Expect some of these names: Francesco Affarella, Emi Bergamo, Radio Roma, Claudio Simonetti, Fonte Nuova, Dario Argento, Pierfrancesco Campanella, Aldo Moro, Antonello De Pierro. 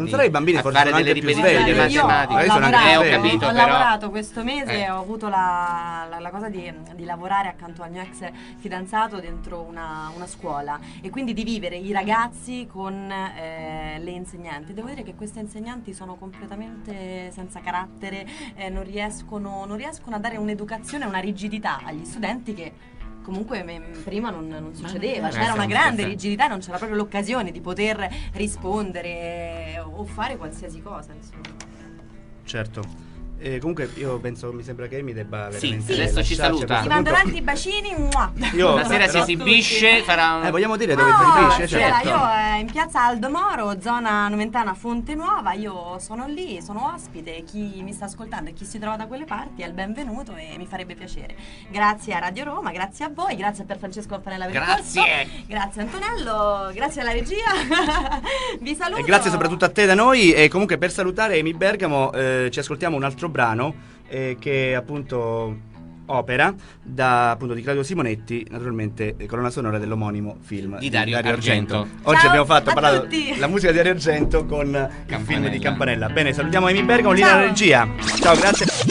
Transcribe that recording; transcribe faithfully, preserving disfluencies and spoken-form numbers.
non sarà i bambini a forse fare delle ripetizioni matematiche. Io ho lavorato, eh, ho capito, ho lavorato questo mese, eh. ho avuto la, la, la cosa di, di lavorare accanto al mio ex fidanzato dentro una, una scuola, e quindi di vivere i ragazzi con eh, le insegnanti. Devo dire che queste insegnanti sono completamente senza carattere, eh, non, riescono, non riescono a dare un'educazione, una rigidità agli studenti che... Comunque prima non, non succedeva, c'era una grande rigidità, non c'era proprio l'occasione di poter rispondere o fare qualsiasi cosa, insomma. Certo. Eh, comunque io penso, mi sembra che mi debba veramente... Sì, sì, adesso ci saluta. Ti mando tanti i bacini. Stasera si esibisce, farà un... Eh, vogliamo dire dove si esibisce? Certo. Io eh, in piazza Aldo Moro, zona novantana, Fonte Nuova, io sono lì, sono ospite, chi mi sta ascoltando e chi si trova da quelle parti è il benvenuto e mi farebbe piacere. Grazie a Radio Roma, grazie a voi, grazie per Francesco Affarella per il corso. Grazie Antonello, grazie alla regia. Vi saluto. E grazie soprattutto a te da noi, e comunque per salutare Emi Bergamo eh, ci ascoltiamo un altro brano eh, che appunto opera da, appunto, di Claudio Simonetti, naturalmente colonna sonora dell'omonimo film di Dario, di Dario Argento. Argento. Oggi Ciao abbiamo fatto parlato la musica di Dario Argento con Campanella. Il film di Campanella. Bene, salutiamo Emi Bergamo, lì la regia. Ciao, grazie.